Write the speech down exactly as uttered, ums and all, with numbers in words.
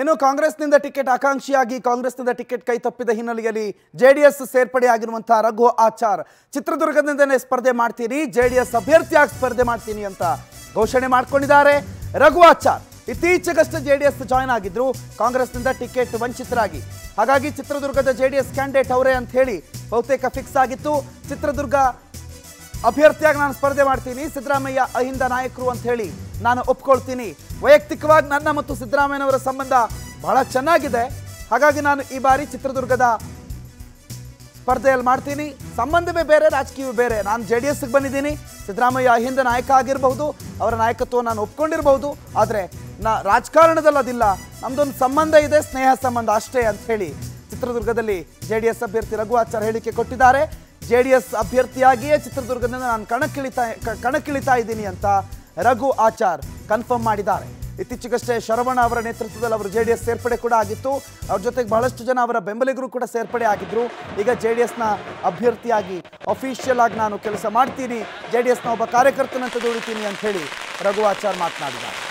ಏನು ಕಾಂಗ್ರೆಸ್ನಿಂದ ಟಿಕೆಟ್ ಆಕಾಂಕ್ಷಿಯಾಗಿ ಕಾಂಗ್ರೆಸ್ನಿಂದ ಟಿಕೆಟ್ ಕೈ ತಪ್ಪಿದ ಹಿನ್ನೆಲೆಯಲ್ಲಿ ಜೆಡಿಎಸ್ ಸೇರ್ಪಡೆಯಾಗಿರುವಂತ ರಘು ಆಚಾರ್ ಚಿತ್ರದುರ್ಗದಿಂದನೇ ಸ್ಪರ್ಧೆ ಮಾಡ್ತೀನಿ ಜೆಡಿಎಸ್ ಅಭ್ಯರ್ಥಿಯಾಗಿ ಸ್ಪರ್ಧೆ ಮಾಡ್ತೀನಿ ಅಂತ ಘೋಷಣೆ ಮಾಡಿಕೊಂಡಿದ್ದಾರೆ ರಘು ಆಚಾರ್ ಇತ್ತೀಚೆಗಷ್ಟೇ ಜೆಡಿಎಸ್ ಜಾಯಿನ್ ಆಗಿದ್ರು ಕಾಂಗ್ರೆಸ್ನಿಂದ ಟಿಕೆಟ್ ವಂಚಿತರಾಗಿ ಹಾಗಾಗಿ ಚಿತ್ರದುರ್ಗದ ಜೆಡಿಎಸ್ ಕ್ಯಾಂಡಿಡೇಟ್ ಅವರೇ ಅಂತ ಹೇಳಿ ಬಹುತೇಕ ಫಿಕ್ಸ್ ಆಗಿತ್ತು ಚಿತ್ರದುರ್ಗ ಅಭ್ಯರ್ಥಿಯಾಗಿ ನಾನು ಸ್ಪರ್ಧೆ ಮಾಡ್ತೀನಿ ಸಿದ್ದರಾಮಯ್ಯ ಅಹಿಂದ ನಾಯಕರು ಅಂತ ಹೇಳಿ ನಾನು ಒಪ್ಪಿಕೊಳ್ಳತೀನಿ ವೈಯಕ್ತಿಕವಾಗಿ ನನ್ನ ಮತ್ತು ಸಿದ್ದರಾಮಯ್ಯನವರ ಸಂಬಂಧ ಬಹಳ ಚೆನ್ನಾಗಿದೆ ಹಾಗಾಗಿ ನಾನು ಈ ಬಾರಿ ಚಿತ್ರದುರ್ಗದ ಸ್ಪರ್ಧೆಯಲ್ಲಿ ಮಾಡ್ತೀನಿ ಸಂಬಂಧವೇ ಬೇರೆ ರಾಜಕೀಯವೇ ಬೇರೆ ನಾನು ಜೆಡಿಎಸ್ ಗೆ ಬಂದಿದ್ದೀನಿ ಸಿದ್ದರಾಮಯ್ಯ ಅಹಿಂದ ನಾಯಕ ಆಗಿರಬಹುದು ಅವರ ನಾಯಕತ್ವ ನಾನು ಒಪ್ಪಿಕೊಂಡಿರಬಹುದು ಆದರೆ ನಾ ರಾಜಕಾರಣದಲ್ಲಿ ಅದಿಲ್ಲ ನಮ್ದೊಂದು ಸಂಬಂಧ ಇದೆ ಸ್ನೇಹ ಸಂಬಂಧ ಅಷ್ಟೇ ಅಂತ ಹೇಳಿ ಚಿತ್ರದುರ್ಗದಲ್ಲಿ ಜೆಡಿಎಸ್ ಅಭ್ಯರ್ಥಿ ರಘು ಆಚಾರ್ ಹೇಳಿಕೆ ಕೊಟ್ಟಿದ್ದಾರೆ ಜೆಡಿಎಸ್ ಅಭ್ಯರ್ಥಿಯಾಗಿಯೇ ಚಿತ್ರದುರ್ಗದಿಂದ ನಾನು ಕಣಕ್ಕಿಳಿತಾ ಕಣಕ್ಕಿಳಿತಾ ಇದ್ದೀನಿ ಅಂತ ರಘು ಆಚಾರ್ ಕನ್ಫರ್ಮ್ ಮಾಡಿದ್ದಾರೆ ಇತ್ತೀಚೆಗಷ್ಟೇ ಶರವಣ ಅವರ ನೇತೃತ್ವದಲ್ಲಿ ಅವರು ಜೆಡಿಎಸ್ ಸೇರ್ಪಡೆ ಕೂಡ ಆಗಿತ್ತು ಅವರ ಜೊತೆಗೆ ಬಹಳಷ್ಟು ಜನ ಅವರ ಬೆಂಬಲಿಗರು ಕೂಡ ಸೇರ್ಪಡೆ ಆಗಿದ್ರು ಈಗ ಜೆಡಿಎಸ್ನ ಅಭ್ಯರ್ಥಿಯಾಗಿ ಅಫಿಷಿಯಲ್ ಆಗಿ ನಾನು ಕೆಲಸ ಮಾಡ್ತೀನಿ ಜೆಡಿಎಸ್ನ ಒಬ್ಬ ಕಾರ್ಯಕರ್ತನಂತ ದುಡಿತೀನಿ ಅಂತ ಹೇಳಿ ರಘು ಆಚಾರ್ ಮಾತನಾಡಿದ್ದಾರೆ.